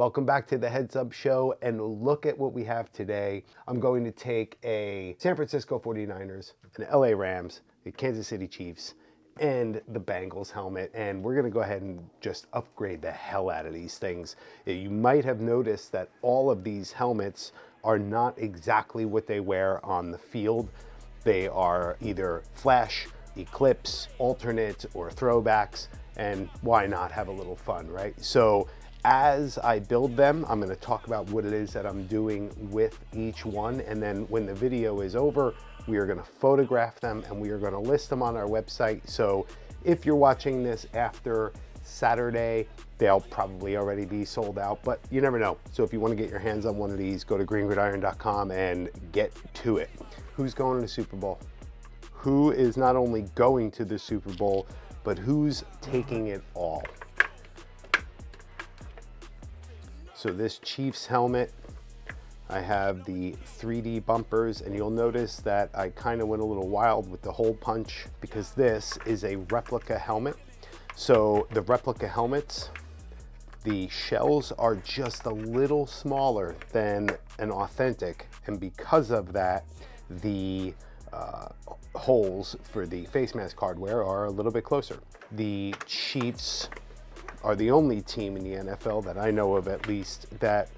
Welcome back to the Heads Up Show, and look at what we have today. I'm going to take a San Francisco 49ers, an L.A. Rams, the Kansas City Chiefs, and the Bengals helmet, and we're gonna go ahead and just upgrade the hell out of these things. You might have noticed that all of these helmets are not exactly what they wear on the field. They are either flash, eclipse, alternate, or throwbacks, and why not have a little fun, right? So as I build them, I'm gonna talk about what it is that I'm doing with each one, and then when the video is over, we are gonna photograph them and we are gonna list them on our website. So if you're watching this after Saturday, they'll probably already be sold out, but you never know. So if you wanna get your hands on one of these, go to greengridiron.com and get to it. Who's going to the Super Bowl? Who is not only going to the Super Bowl, but who's taking it all? So this Chiefs helmet, I have the 3D bumpers, and you'll notice that I kind of went a little wild with the hole punch because this is a replica helmet. So the replica helmets, the shells are just a little smaller than an authentic, and because of that, the holes for the face mask hardware are a little bit closer. The Chiefs are the only team in the NFL that I know of, at least, that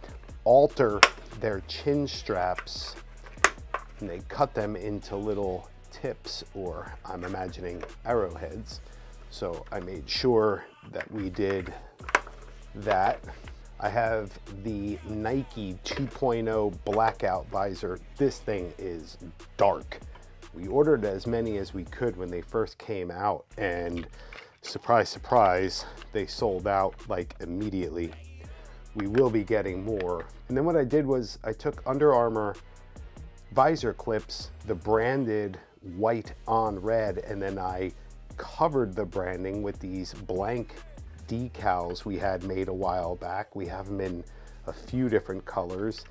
alter their chin straps and they cut them into little tips, or I'm imagining arrowheads. So I made sure that we did that. I have the Nike 2.0 Blackout visor. This thing is dark. We ordered as many as we could when they first came out, and surprise, surprise, they sold out like immediately. We will be getting more. And then what I did was I took Under Armour visor clips, the branded white on red, and then I covered the branding with these blank decals we had made a while back. We have them in a few different colors.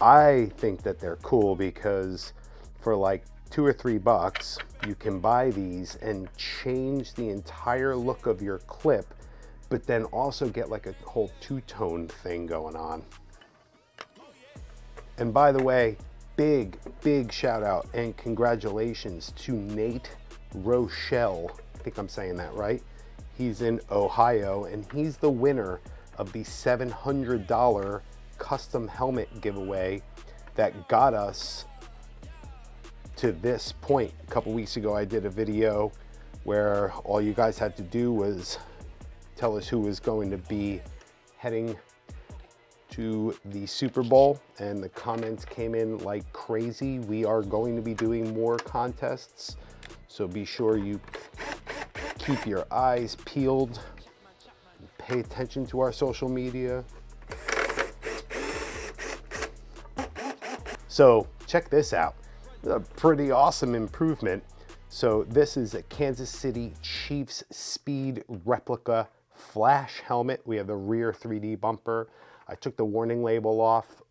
I think that they're cool because for like $2 or $3, you can buy these and change the entire look of your clip, but then also get like a whole two-tone thing going on. And by the way, big, big shout out and congratulations to Nate Rochelle. I think I'm saying that right. He's in Ohio, and he's the winner of the $700 custom helmet giveaway that got us to this point. A couple weeks ago, I did a video where all you guys had to do was tell us who was going to be heading to the Super Bowl, and the comments came in like crazy. We are going to be doing more contests, so be sure you keep your eyes peeled, pay attention to our social media. So check this out, a pretty awesome improvement. So this is a Kansas City Chiefs Speed replica flash helmet. We have the rear 3D bumper. I took the warning label off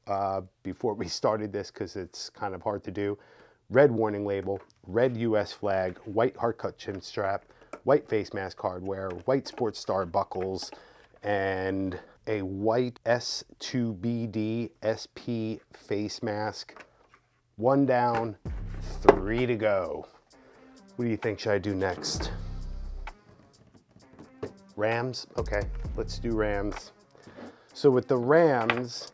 before we started this because it's kind of hard to do. Red warning label, red US flag, white hard cut chin strap, white face mask hardware, white Sportstar buckles, and a white S2BD SP face mask. One down, three to go. What do you think should I do next? Rams? Okay, let's do Rams. So with the Rams,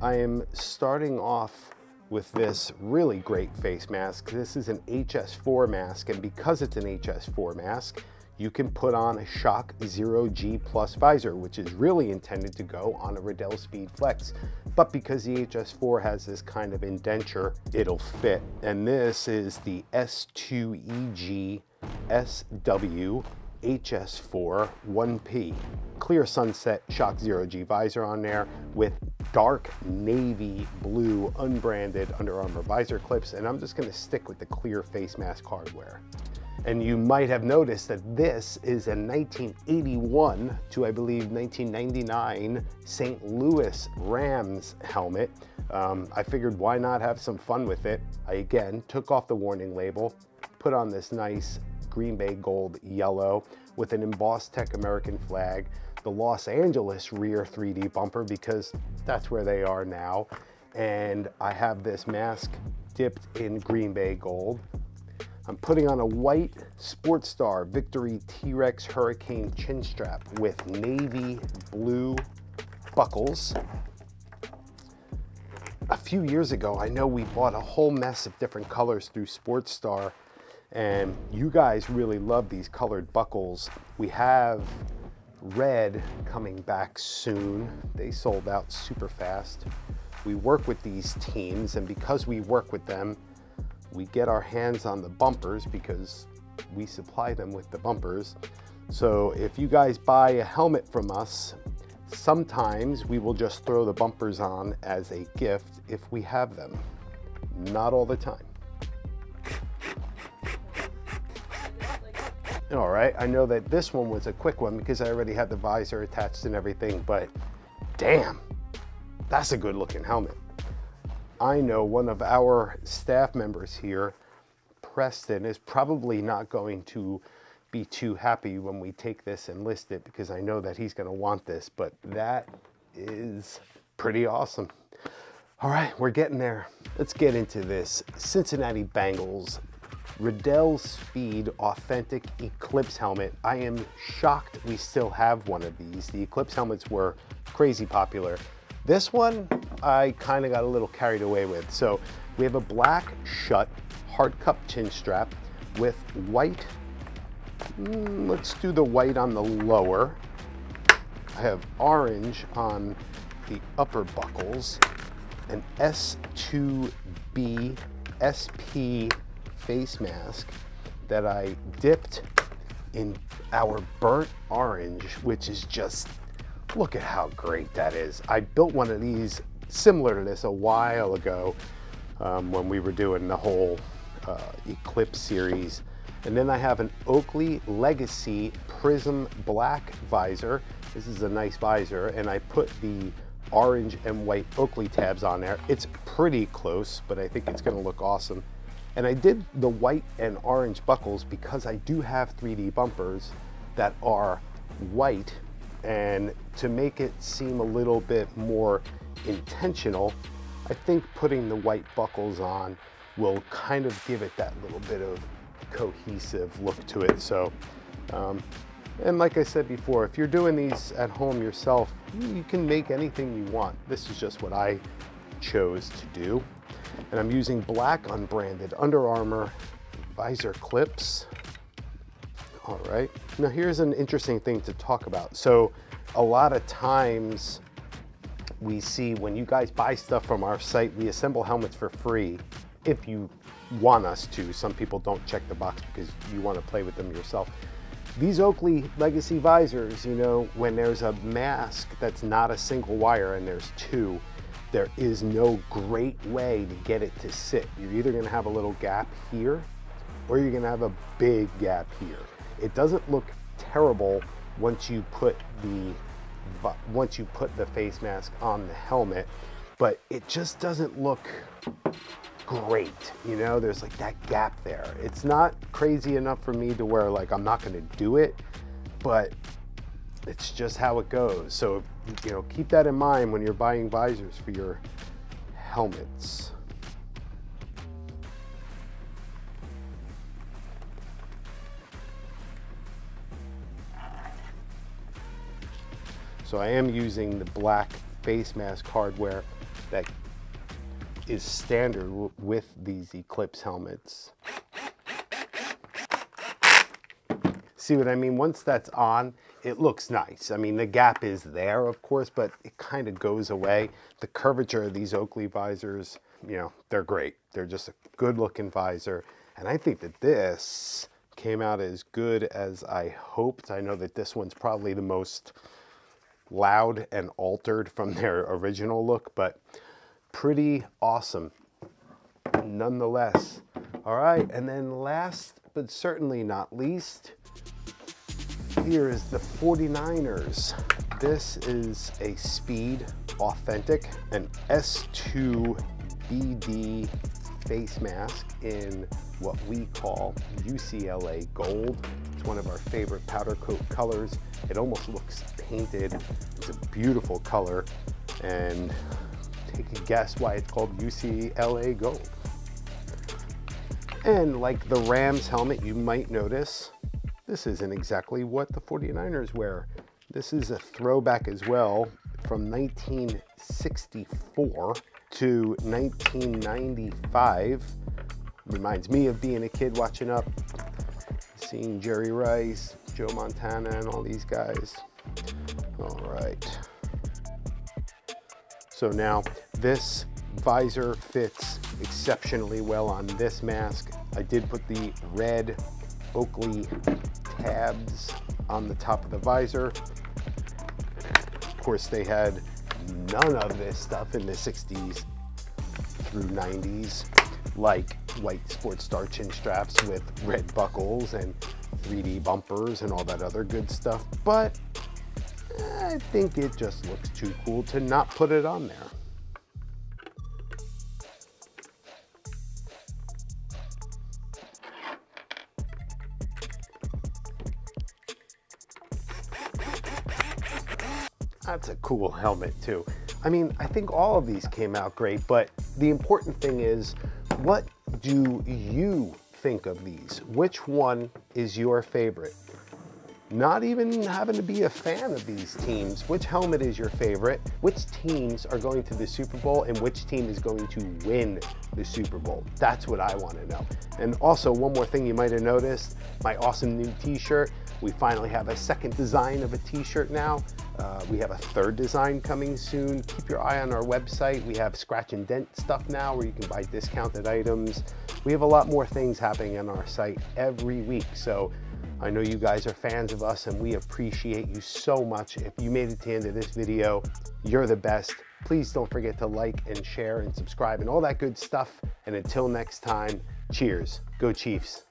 I am starting off with this really great face mask. This is an HS4 mask, and because it's an HS4 mask, you can put on a Shock Zero G Plus visor, which is really intended to go on a Riddell Speed Flex. But because the HS4 has this kind of indenture, it'll fit. And this is the S2EG SW HS4-1P. Clear sunset Shock Zero G visor on there with dark navy blue unbranded Under Armour visor clips. And I'm just gonna stick with the clear face mask hardware. And you might have noticed that this is a 1981 to, I believe, 1999 St. Louis Rams helmet. I figured why not have some fun with it. I, again, took off the warning label, put on this nice Green Bay Gold yellow with an embossed Tech American flag. the Los Angeles rear 3D bumper because that's where they are now. And I have this mask dipped in Green Bay gold. I'm putting on a white Sportstar Victory T-Rex Hurricane chin strap with navy blue buckles. A few years ago, I know we bought a whole mess of different colors through Sportstar, and you guys really love these colored buckles. We have red coming back soon. They sold out super fast. We work with these teams, and because we work with them, we get our hands on the bumpers because we supply them with the bumpers. So if you guys buy a helmet from us, sometimes we will just throw the bumpers on as a gift if we have them. Not all the time. All right, I know that this one was a quick one because I already had the visor attached and everything, but damn, that's a good looking helmet. I know one of our staff members here, Preston, is probably not going to be too happy when we take this and list it because I know that he's gonna want this, but that is pretty awesome. All right, we're getting there. Let's get into this Cincinnati Bengals Riddell Speed Authentic Eclipse helmet. I am shocked we still have one of these. The Eclipse helmets were crazy popular. This one, I kind of got a little carried away with. So we have a black shut hard cup chin strap with white. Let's do the white on the lower. I have orange on the upper buckles, an S2B SP face mask that I dipped in our burnt orange, which is just, look at how great that is. I built one of these similar to this a while ago when we were doing the whole Eclipse series. And then I have an Oakley Legacy Prism Black visor. This is a nice visor, and I put the orange and white Oakley tabs on there. It's pretty close, but I think it's gonna look awesome. And I did the white and orange buckles because I do have 3D bumpers that are white, and to make it seem a little bit more intentional, I think putting the white buckles on will kind of give it that little bit of cohesive look to it. So and like I said before, if you're doing these at home yourself, you can make anything you want. This is just what I chose to do, and I'm using black unbranded Under Armour visor clips. All right, now here's an interesting thing to talk about. So a lot of times we see when you guys buy stuff from our site, we assemble helmets for free if you want us to. Some people don't check the box because you want to play with them yourself. These Oakley Legacy visors, you know, when there's a mask that's not a single wire and there's two, there is no great way to get it to sit. You're either going to have a little gap here or you're going to have a big gap here. It doesn't look terrible once you put the face mask on the helmet, but it just doesn't look great. You know, there's like that gap there. It's not crazy enough for me to where like I'm not gonna do it, but it's just how it goes. So, you know, keep that in mind when you're buying visors for your helmets. So I am using the black face mask hardware that is standard with these Eclipse helmets. See what I mean? Once that's on, it looks nice. I mean, the gap is there, of course, but it kind of goes away. The curvature of these Oakley visors, you know, they're great. They're just a good looking visor. And I think that this came out as good as I hoped. I know that this one's probably the most loud and altered from their original look, but pretty awesome nonetheless. All right, and then last but certainly not least, here is the 49ers. This is a Speed Authentic, an S2BD face mask in what we call UCLA Gold. It's one of our favorite powder coat colors. It almost looks pink painted. It's a beautiful color, and take a guess why it's called UCLA Gold. And like the Rams helmet, you might notice this isn't exactly what the 49ers wear. This is a throwback as well from 1964 to 1995. Reminds me of being a kid watching up, seeing Jerry Rice, Joe Montana, and all these guys. All right. So now this visor fits exceptionally well on this mask. I did put the red Oakley tabs on the top of the visor. Of course, they had none of this stuff in the 60s through 90s, like white Sportstar chin straps with red buckles and 3D bumpers and all that other good stuff, but I think it just looks too cool to not put it on there. That's a cool helmet too. I mean, I think all of these came out great, but the important thing is, what do you think of these? Which one is your favorite? Not even having to be a fan of these teams, which helmet is your favorite? Which teams are going to the Super Bowl, and which team is going to win the Super Bowl? That's what I want to know. And also, one more thing you might have noticed, my awesome new t-shirt. We finally have a second design of a t-shirt now. We have a third design coming soon. Keep your eye on our website. We have scratch and dent stuff now where you can buy discounted items. We have a lot more things happening on our site every week. So I know you guys are fans of us, and we appreciate you so much. If you made it to the end of this video, you're the best. Please don't forget to like and share and subscribe and all that good stuff. And until next time, cheers. Go Chiefs.